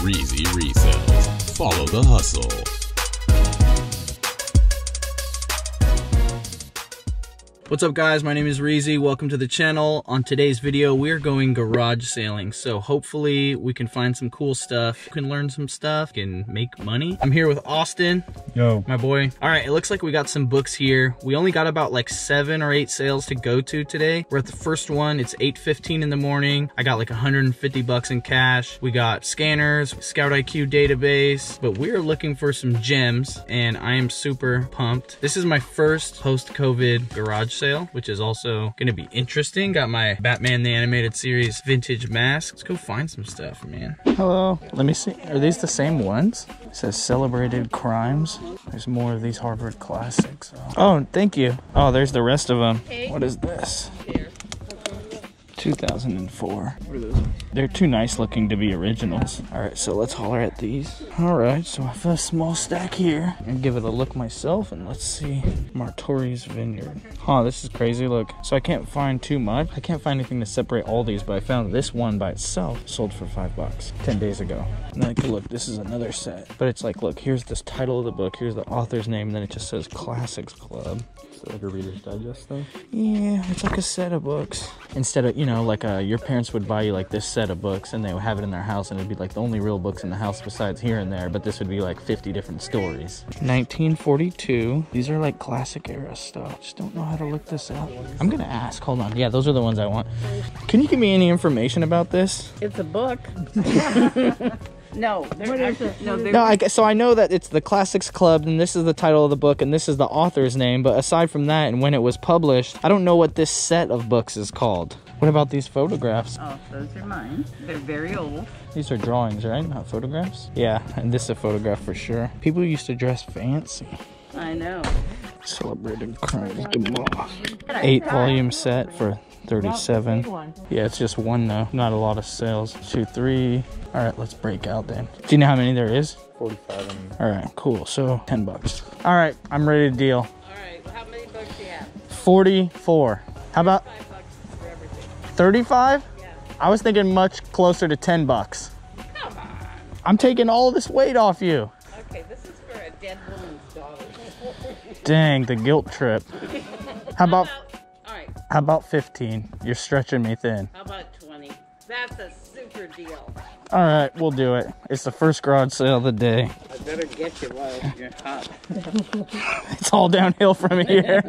Breezy Resells. Follow the hustle. What's up guys, my name is Reezy, welcome to the channel. On today's video, we're going garage sailing. So hopefully we can find some cool stuff, we can learn some stuff, we can make money. I'm here with Austin. Yo. My boy. All right, it looks like we got some books here. We only got about like 7 or 8 sales to go to today. We're at the first one, it's 8:15 in the morning. I got like 150 bucks in cash. We got scanners, Scout IQ database, but we're looking for some gems and I am super pumped. This is my first post-COVID garage sale, which is also gonna be interesting. Got my Batman the Animated Series vintage mask. Let's go find some stuff, man. Hello, let me see. Are these the same ones? It says Celebrated Crimes. There's more of these Harvard classics. Oh, thank you. Oh, there's the rest of them. Okay. What is this? Here. 2004. What are those? They're too nice looking to be originals. All right, so let's holler at these. All right, so I have a small stack here. I'm gonna give it a look myself and let's see. Martori's Vineyard. Huh, this is crazy, look. So I can't find too much. I can't find anything to separate all these, but I found this one by itself. Sold for $5, 10 days ago. And then I could look, this is another set. But it's like, look, here's this title of the book, here's the author's name, and then it just says Classics Club. Is it like a Reader's Digest thing? Yeah, it's like a set of books. Instead of, you know, like your parents would buy you like this set of books and they would have it in their house and it'd be like the only real books in the house besides here and there, but this would be like 50 different stories. 1942. These are like classic era stuff. Just don't know how to look this up. I'm gonna ask, hold on. Yeah, those are the ones I want. Can you give me any information about this? It's a book. No, so I know that it's the Classics Club and this is the title of the book and this is the author's name, but aside from that and when it was published, I don't know what this set of books is called. What about these photographs? Oh, those are mine. They're very old. These are drawings, right? Not photographs? Yeah, and this is a photograph for sure. People used to dress fancy. I know. Celebrated Crimes. 8-volume set for $37. Yeah, it's just one though. Not a lot of sales. 2, 3. All right, let's break out then. Do you know how many there is? 45. All right, cool. So $10. All right, I'm ready to deal. All right, well, how many books do you have? 44. How about 35 bucks for everything? 35? Yeah. I was thinking much closer to $10. Come on. I'm taking all this weight off you. Okay, this is for a dead woman's daughter. Dang, the guilt trip. How about 15? You're stretching me thin. How about 20? That's a super deal. All right, we'll do it. It's the first garage sale of the day. I better get you while you're hot. It's all downhill from here.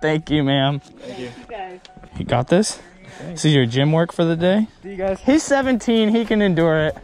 Thank you, ma'am. Thank you. You got this? Thanks. This is your gym work for the day? See you guys. He's 17, he can endure it.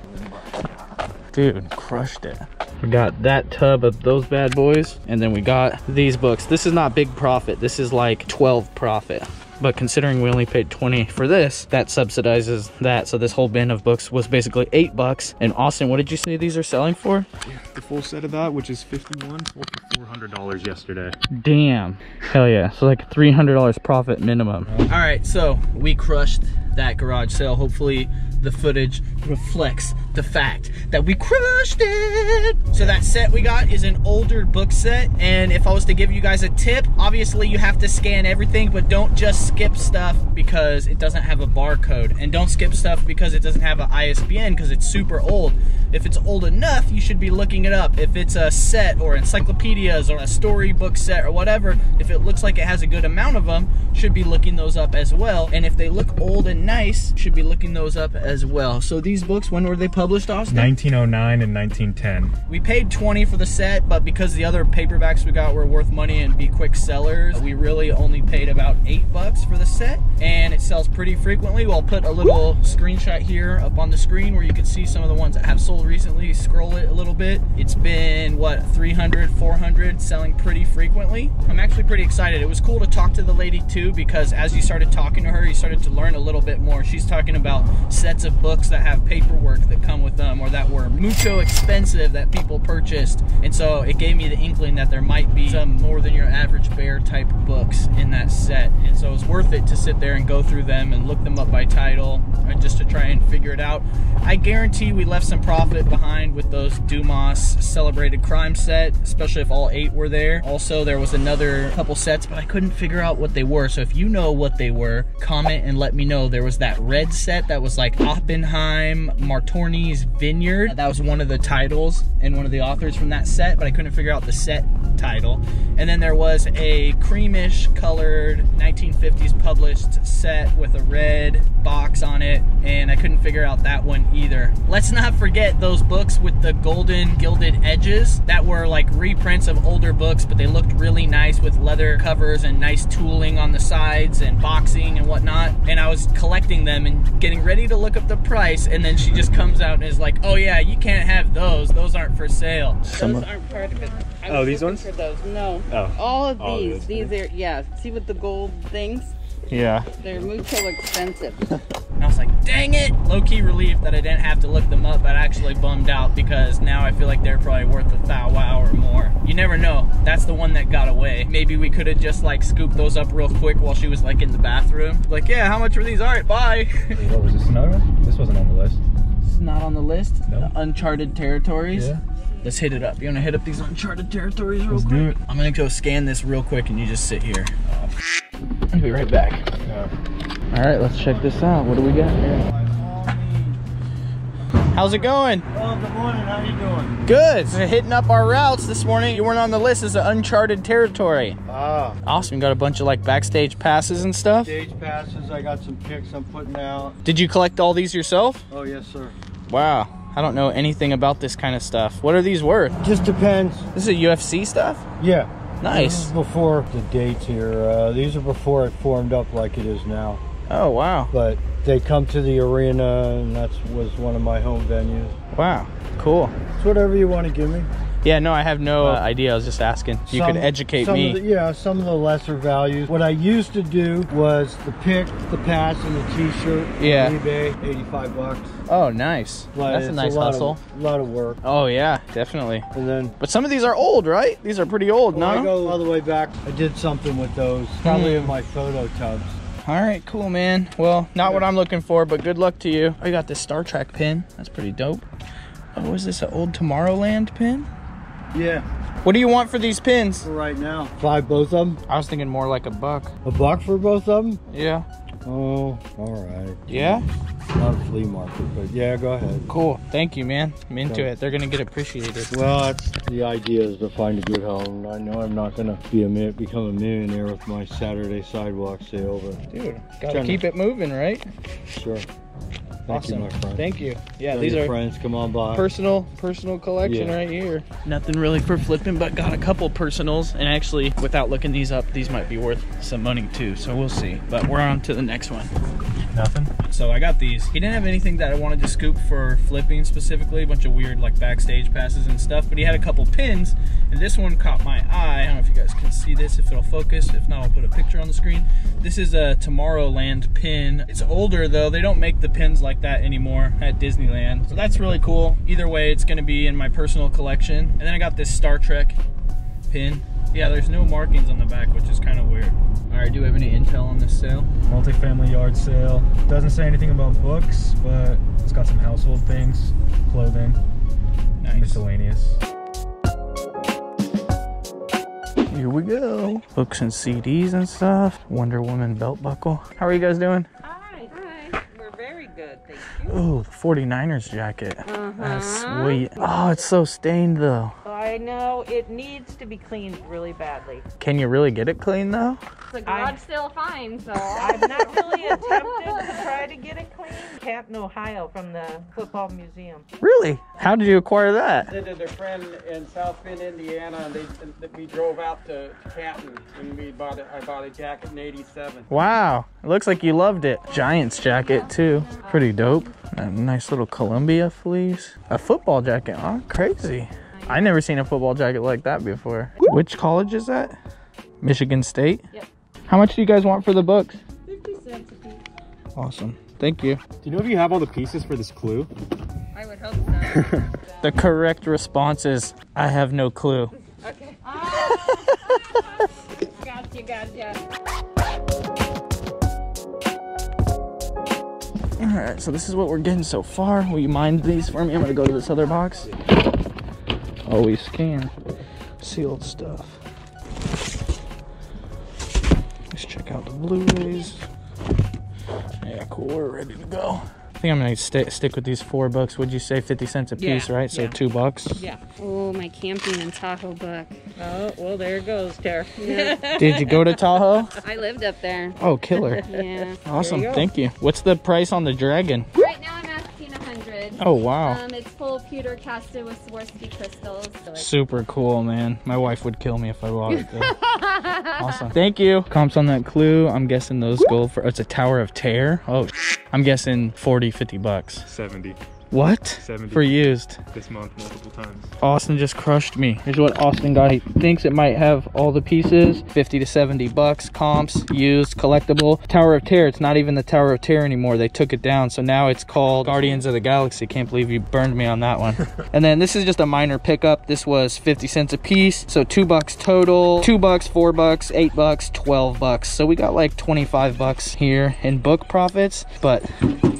Dude, crushed it. We got that tub of those bad boys, and then we got these books. This is not big profit, this is like 12 profit. But considering we only paid 20 for this, that subsidizes that. So this whole bin of books was basically $8. And Austin, what did you say these are selling for? Yeah, the full set of that, which is 51, sold for $400 yesterday. Damn, hell yeah. So like $300 profit minimum. All right, so we crushed that garage sale. Hopefully the footage reflects the fact that we crushed it. So that set we got is an older book set. And if I was to give you guys a tip, obviously you have to scan everything, but don't just skip stuff because it doesn't have a barcode, and don't skip stuff because it doesn't have an ISBN because it's super old. If it's old enough, you should be looking it up. If it's a set or encyclopedias or a storybook set or whatever, if it looks like it has a good amount of them, should be looking those up as well. And if they look old and nice, should be looking those up as well. So these books, when were they published, Austin? 1909 and 1910. We paid 20 for the set, but because the other paperbacks we got were worth money and be quick sellers, we really only paid about $8 for the set, and it sells pretty frequently. We'll put a little screenshot here up on the screen where you can see some of the ones that have sold recently. Scroll it a little bit. It's been what, 300, 400, selling pretty frequently. I'm actually pretty excited. It was cool to talk to the lady too, because as you started talking to her, you started to learn a little bit more. She's talking about sets of books that have paperwork that come with them, or that were mucho expensive that people purchased, and so it gave me the inkling that there might be some more than your average bear type books in that set. And so it was worth it to sit there and go through them and look them up by title, just to try and figure it out. I guarantee we left some profit behind with those Dumas Celebrated Crime set, especially if all 8 were there. Also, there was another couple sets, but I couldn't figure out what they were. So if you know what they were, comment and let me know. There was that red set that was like Oppenheim, Martori's Vineyard. That was one of the titles and one of the authors from that set, but I couldn't figure out the set title. And then there was a creamish colored 1950s published set with a red box on it, and I couldn't figure out that one either. Let's not forget those books with the golden gilded edges that were like reprints of older books, but they looked really nice with leather covers and nice tooling on the sides and boxing and whatnot. And I was collecting them and getting ready to look up the price, and then she just comes out and is like, oh yeah, you can't have those aren't for sale. Those aren't part of it. Oh, these ones? For those. No. Oh. All of these. These are, yeah. See with the gold things? Yeah. They're mucho expensive. And I was like, dang it! Low-key relieved that I didn't have to look them up, but I actually bummed out because now I feel like they're probably worth $1,000 or more. You never know. That's the one that got away. Maybe we could have just like scooped those up real quick while she was like in the bathroom. Like, yeah, how much were these? Alright, bye! What was this, another? This wasn't on the list. It's not on the list? No. The uncharted territories? Yeah. Let's hit it up. You want to hit up these uncharted territories real quick? Let's do it. I'm going to go scan this real quick and you just sit here. I'll be right back. All right, let's check this out. What do we got here? How's it going? Oh, good morning. How you doing? Good. So hitting up our routes this morning. You weren't on the list as an uncharted territory. Ah. Awesome. You got a bunch of like backstage passes and stuff? Backstage passes. I got some picks I'm putting out. Did you collect all these yourself? Oh, yes, sir. Wow. I don't know anything about this kind of stuff. What are these worth? Just depends. This is UFC stuff? Yeah. Nice. This is before the dates here. These are before it formed up like it is now. Oh, wow. But they come to the arena, and that was one of my home venues. Wow. Cool. It's whatever you want to give me. Yeah, no, I have no idea. I was just asking. You could educate me. Yeah, some of the lesser values. What I used to do was the pick, the pass, and the t-shirt. Yeah. On eBay, 85 bucks. Oh, nice. But that's a nice hustle. A lot of work. Oh, yeah, definitely. And then, but some of these are old, right? These are pretty old, well, no? I go all the way back. I did something with those, probably in my photo tubs. All right, cool, man. Well, not what I'm looking for, but good luck to you. I got this Star Trek pin. That's pretty dope. Oh, is this an old Tomorrowland pin? Yeah. What do you want for these pins? For right now. Five, both of them? I was thinking more like $1. $1 for both of them? Yeah. Oh, all right. Yeah? Not a flea market, but yeah, go ahead. Cool. Thank you, man. I'm into it. They're going to get appreciated. Well, that's the idea, is to find a good home. I know I'm not going to become a millionaire with my Saturday sidewalk sale, but... Dude, got to keep it moving, right? Sure. Thank awesome. You, my friend. Thank you. Yeah, these are friends. Come on by. Personal collection right here. Nothing really for flipping, but got a couple personals. And actually, without looking these up, these might be worth some money too. So we'll see. But we're on to the next one. Nothing. So I got these. He didn't have anything that I wanted to scoop for flipping specifically. A bunch of weird like backstage passes and stuff. But he had a couple pins, and this one caught my eye. I don't know if you guys can see this, if it'll focus. If not, I'll put a picture on the screen. This is a Tomorrowland pin. It's older though. They don't make the pins like that anymore at Disneyland. So that's really cool. Either way, it's going to be in my personal collection. And then I got this Star Trek pin. Yeah, there's no markings on the back, which is kind of weird. All right, do we have any intel on this sale? Multifamily yard sale. Doesn't say anything about books, but it's got some household things, clothing, nice. Miscellaneous. Here we go. Books and CDs and stuff. Wonder Woman belt buckle. How are you guys doing? Good, thank you. Oh, the 49ers jacket. That's sweet. Oh, it's so stained though. I know, it needs to be cleaned really badly. Can you really get it cleaned though? It's a garage sale find, so I've not really attempted to try to get it cleaned. Captain Ohio from the football museum. Really? How did you acquire that? I did a friend in South Bend, Indiana, and we drove out to Captain, and I bought a jacket in '87. Wow, it looks like you loved it. Giants jacket too. Pretty dope. A nice little Columbia fleece. A football jacket, huh? Crazy. I never seen a football jacket like that before. Which college is that? Michigan State? Yep. How much do you guys want for the books? 50 cents a piece. Awesome. Thank you. Do you know if you have all the pieces for this clue? I would hope so. The correct response is, I have no clue. Okay. Gotcha. All right, so this is what we're getting so far. Will you mind these for me? I'm gonna go to this other box. Always scan sealed stuff. Let's check out the Blu-rays. Yeah, cool, we're ready to go. think I'm gonna stick with these $4. Would you say 50 cents a piece, right? So $2. Yeah. Oh, my camping in Tahoe book. Oh, well, there it goes, Tara. Yeah. Did you go to Tahoe? I lived up there. Oh, killer. Yeah. Awesome. Thank you. What's the price on the dragon? Right now, I'm asking $100. Oh wow. It's full pewter casted with Swarovski crystals. So super cool, man. My wife would kill me if I bought it. Awesome. Thank you. Comps on that clue. I'm guessing those go for. Oh, it's a Tower of Terror. Oh. I'm guessing 40, 50 bucks. 70. What? 70 for used. This month, multiple times. Austin just crushed me. Here's what Austin got. He thinks it might have all the pieces. 50 to 70 bucks, comps, used, collectible. Tower of Terror, it's not even the Tower of Terror anymore. They took it down, so now it's called Guardians of the Galaxy. Can't believe you burned me on that one. And then this is just a minor pickup. This was 50 cents a piece, so $2 total. $2, $4, $8, $12. So we got like 25 bucks here in book profits, but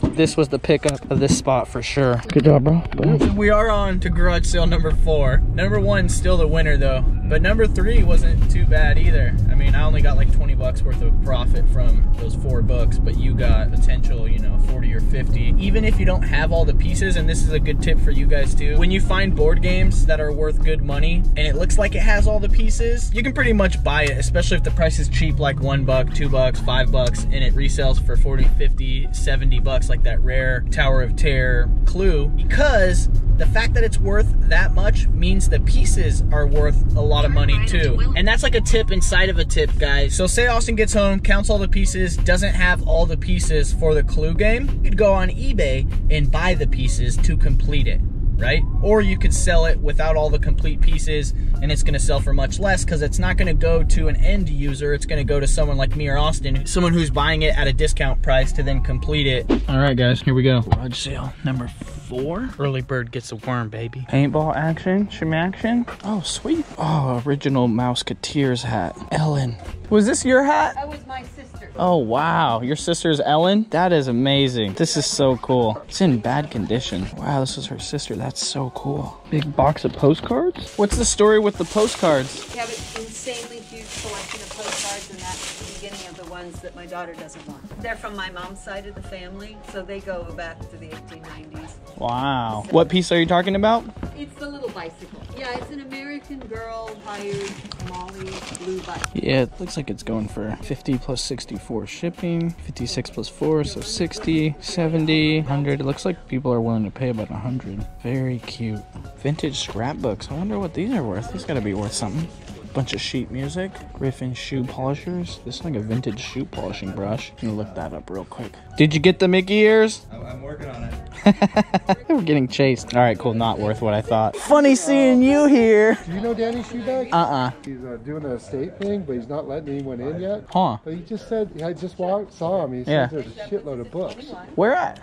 this was the pickup of this spot for sure. Good job, bro. Boom. We are on to garage sale number 4. Number 1's still the winner though, but number 3 wasn't too bad either. I mean, I only got like 20 bucks worth of profit from those $4, but you got potential, you know, 40 or 50. Even if you don't have all the pieces, and this is a good tip for you guys too, when you find board games that are worth good money and it looks like it has all the pieces, you can pretty much buy it, especially if the price is cheap, like $1, $2, $5, and it resells for 40, 50, 70 bucks like that. That rare Tower of Terror clue, because the fact that it's worth that much means the pieces are worth a lot of money too. And that's like a tip inside of a tip, guys. So say Austin gets home, counts all the pieces, doesn't have all the pieces for the clue game, you could go on eBay and buy the pieces to complete it, right? Or you could sell it without all the complete pieces, and it's gonna sell for much less because it's not gonna go to an end user. It's gonna go to someone like me or Austin, someone who's buying it at a discount price to then complete it. All right, guys, here we go. Garage sale number 4. Early bird gets a worm, baby. Paintball action, shimmy action. Oh, sweet. Oh, original Mouseketeers hat. Ellen. Was this your hat? That was my sister. Oh, wow. Your sister's Ellen? That is amazing. This is so cool. It's in bad condition. Wow, this was her sister. That's so cool. Big box of postcards? What's the story with the postcards? We have an insanely huge collection of postcards, and that's the beginning of the ones that my daughter doesn't want. They're from my mom's side of the family, so they go back to the 1890s. Wow. So what piece are you talking about? It's the little bicycle. Yeah, it's an American Girl hired Molly blue bicycle. Yeah, it looks like it's going for 50 plus 64 shipping, 56 plus 4, so 60, 70, 100. It looks like people are willing to pay about 100. Very cute. Vintage scrapbooks. I wonder what these are worth. These gotta be worth something. Bunch of sheet music. Griffin shoe polishers. This is like a vintage shoe polishing brush. I'm gonna look that up real quick. Did you get the Mickey ears? I'm working on it. We're getting chased. All right, cool. Not worth what I thought. Funny seeing you here. Do you know Danny Shoebag? Uh-uh. He's doing an estate thing, but he's not letting anyone in yet. Huh. But he just said, I just saw him. He said there's a shitload of books. Where at?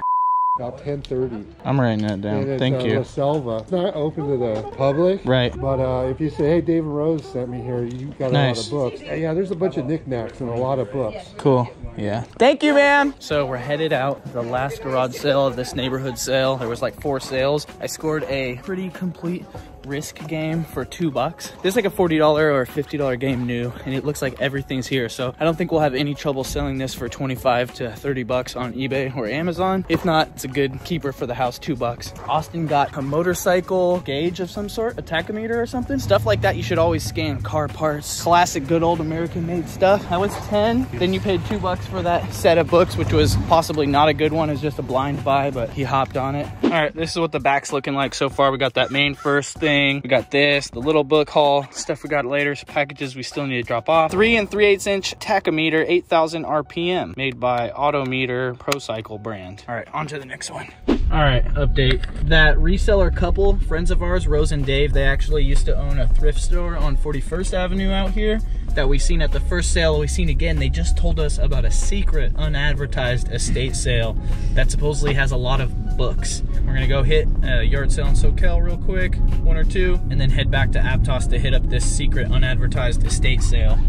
About 10:30. I'm writing that down. And thank you. La Selva. It's not open to the public. Right. But if you say, hey, David Rose sent me here, you got a lot of books. Yeah, there's a bunch of knickknacks and a lot of books. Cool. Yeah. Thank you, ma'am. So we're headed out. The last garage sale of this neighborhood sale. There was like 4 sales. I scored a pretty complete Risk game for $2. This is like a $40 or $50 game new, and it looks like everything's here. So I don't think we'll have any trouble selling this for 25 to 30 bucks on eBay or Amazon. If not, it's a good keeper for the house, $2. Austin got a motorcycle gauge of some sort, a tachometer or something. Stuff like that you should always scan. Car parts, classic good old American made stuff. That was 10. Then you paid $2 for that set of books, which was possibly not a good one. It was just a blind buy, but he hopped on it. All right, this is what the back's looking like so far. We got that main first thing. We got this, the little book haul, stuff we got later, so packages we still need to drop off. 3 3/8" tachometer, 8,000 RPM, made by Autometer Pro Cycle brand. All right, on to the next one. All right, update. That reseller couple, friends of ours, Rose and Dave, they actually used to own a thrift store on 41st Avenue out here that we seen at the first sale. We seen again, they just told us about a secret unadvertised estate sale that supposedly has a lot of books. We're gonna go hit a yard sale in Soquel real quick, 1 or 2, and then head back to Aptos to hit up this secret unadvertised estate sale.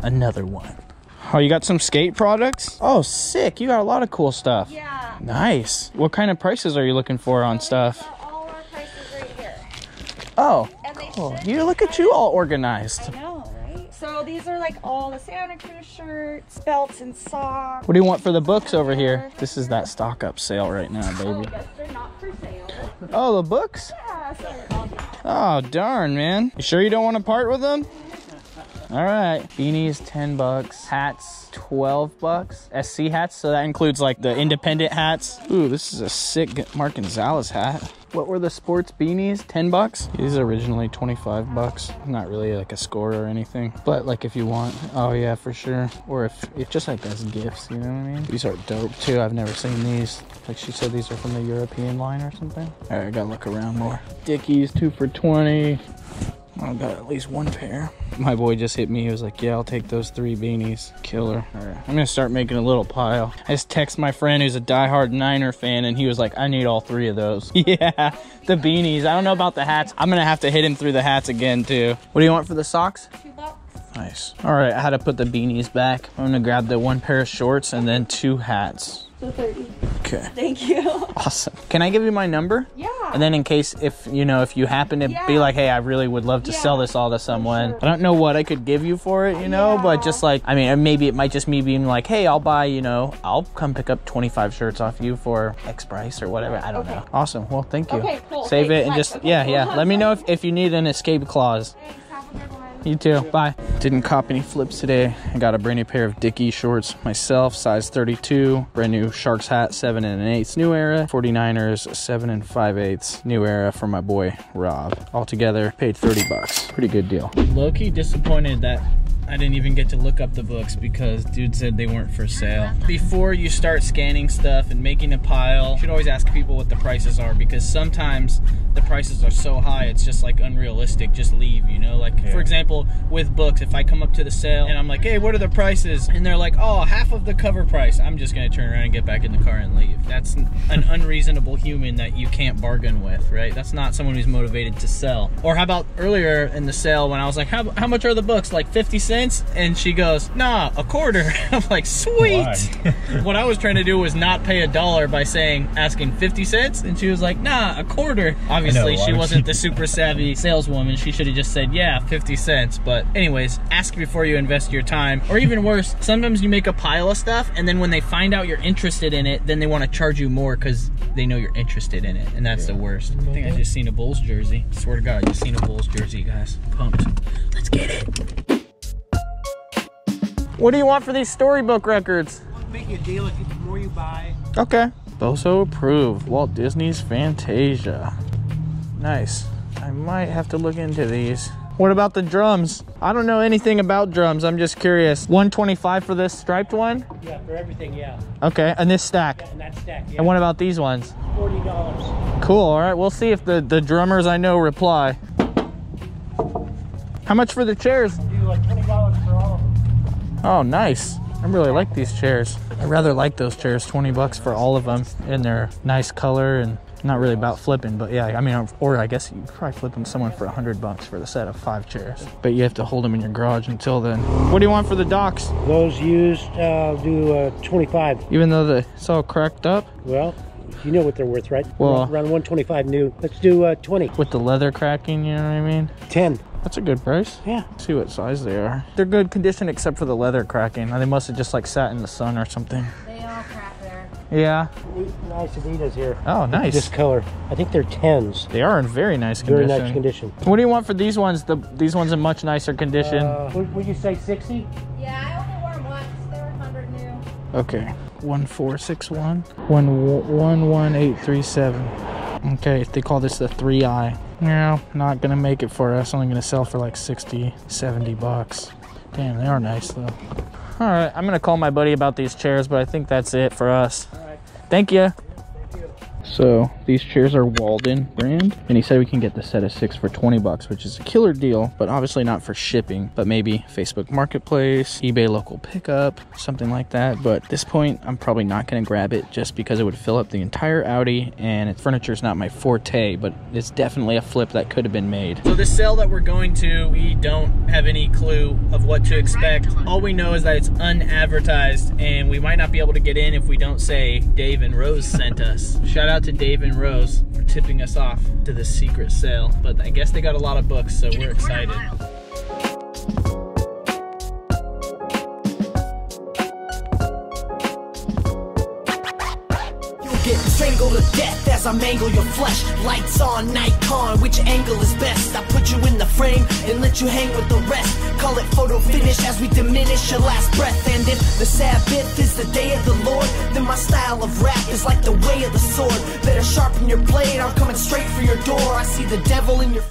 Another one. Oh, you got some skate products? Oh, sick. You got a lot of cool stuff. Yeah. Nice. What kind of prices are you looking for on stuff? Got all our prices right here. Oh, cool. You look at you all organized. I know, right? So these are like all the Santa Cruz shirts, belts and socks. What do you want for the books over here? This is that stock up sale right now, baby. Oh, yes, they're not for sale. Oh, the books? Yeah, so they're all good. Oh, darn, man. You sure you don't want to part with them? All right, beanies, 10 bucks, hats, 12 bucks, SC hats. So that includes like the independent hats. Ooh, this is a sick Mark Gonzalez hat. What were the sports beanies? 10 bucks. These are originally 25 bucks. Not really like a score or anything, but like if you want, oh yeah, for sure. Or if just like as gifts, you know what I mean? These are dope too. I've never seen these. Like she said, these are from the European line or something. All right, I gotta look around more. Dickies, 2 for $20. I got at least one pair. My boy just hit me. He was like, yeah, I'll take those 3 beanies. Killer. All right. I'm going to start making a little pile. I just text my friend who's a diehard Niner fan, and he was like, I need all 3 of those. Yeah, the beanies. I don't know about the hats. I'm going to have to hit him through the hats again, too. What do you want for the socks? $2. Nice. All right, I had to put the beanies back. I'm going to grab the 1 pair of shorts and then 2 hats. So 30. Okay. Thank you. Awesome. Can I give you my number? Yeah. And then in case if, you know, if you happen to be like, hey, I really would love to sell this all to someone. Sure. I don't know what I could give you for it, you know, but just like, I mean, maybe it might just me being like, hey, I'll buy, you know, I'll come pick up 25 shirts off you for X price or whatever. I don't know. Awesome. Well, thank you. Okay, cool. Save it and just, yeah. Let me know if you need an escape clause. Thanks. Have a good one. You too. Bye. Didn't cop any flips today. I got a brand new pair of Dickies shorts myself, size 32. Brand new Sharks hat, 7 1/8. New Era. 49ers, 7 5/8. New Era for my boy, Rob. Altogether, paid 30 bucks. Pretty good deal. Low-key disappointed that I didn't even get to look up the books because dude said they weren't for sale. Before you start scanning stuff and making a pile, you should always ask people what the prices are, because sometimes the prices are so high it's just like unrealistic. Just leave, you know? Like for example, with books, if I come up to the sale and I'm like, hey, what are the prices? And they're like, oh, half of the cover price. I'm just gonna turn around and get back in the car and leave. That's an unreasonable human that you can't bargain with, right? That's not someone who's motivated to sell. Or how about earlier in the sale when I was like, how much are the books? Like 50 cents? And she goes, nah, a quarter. I'm like, sweet. What I was trying to do was not pay $1 by asking 50 cents. And she was like, nah, a quarter. Obviously, she wasn't the super savvy saleswoman. She should have just said, yeah, 50 cents. But anyways, ask before you invest your time. Or even worse, sometimes you make a pile of stuff, and then when they find out you're interested in it, then they want to charge you more because they know you're interested in it. And that's the worst. I think I just seen a Bulls jersey. Swear to God, I just seen a Bulls jersey, guys. Pumped. Let's get it. What do you want for these storybook records? I'm making a deal with you. The more you buy. Okay. Boso approved. Walt Disney's Fantasia. Nice. I might have to look into these. What about the drums? I don't know anything about drums. I'm just curious. 125 for this striped one? Yeah, for everything, yeah. Okay, and this stack? Yeah, and that stack, yeah. And what about these ones? $40. Cool, all right. We'll see if the drummers I know reply. How much for the chairs? I'll do like $20 for all of them. Oh, nice. I really like these chairs. I rather like those chairs, 20 bucks for all of them. And they're nice color and not really about flipping, but yeah, I mean, or I guess you could probably flip them someone for 100 bucks for the set of 5 chairs. But you have to hold them in your garage until then. What do you want for the docks? Those used, I'll do 25. Even though it's all cracked up? Well, you know what they're worth, right? Well, around 125 new. Let's do 20. With the leather cracking, you know what I mean? 10. That's a good price. Yeah. Let's see what size they are. They're good condition except for the leather cracking. They must have just like sat in the sun or something. They all crack there. Yeah. Nice Adidas here. Oh, nice. This color. I think they're 10s. They are in very nice condition. Very nice condition. What do you want for these ones? These ones in much nicer condition. Would you say 60? Yeah, I only wore them once. They were 100 new. Okay. 1461. 11837. Okay, they call this the 3i. No, not gonna make it for us. Only gonna sell for like 60, 70 bucks. Damn, they are nice though. All right, I'm gonna call my buddy about these chairs, but I think that's it for us. All right. Thank you. So these chairs are Walden brand, and he said we can get the set of 6 for 20 bucks, which is a killer deal, but obviously not for shipping, but maybe Facebook Marketplace, eBay local pickup, something like that. But at this point, I'm probably not gonna grab it just because it would fill up the entire Audi, and furniture's not my forte, but it's definitely a flip that could have been made. So this sale that we're going to, we don't have any clue of what to expect. All we know is that it's unadvertised, and we might not be able to get in if we don't say Dave and Rose sent us. Shout out to Dave and Rose for tipping us off to the secret sale, but I guess they got a lot of books, so we're excited. strangle to death as I mangle your flesh. Lights on, Nikon, which angle is best? I put you in the frame and let you hang with the rest. Call it photo finish as we diminish your last breath. And if the Sabbath is the day of the Lord, then my style of rap is like the way of the sword. Better sharpen your blade, I'm coming straight for your door. I see the devil in your...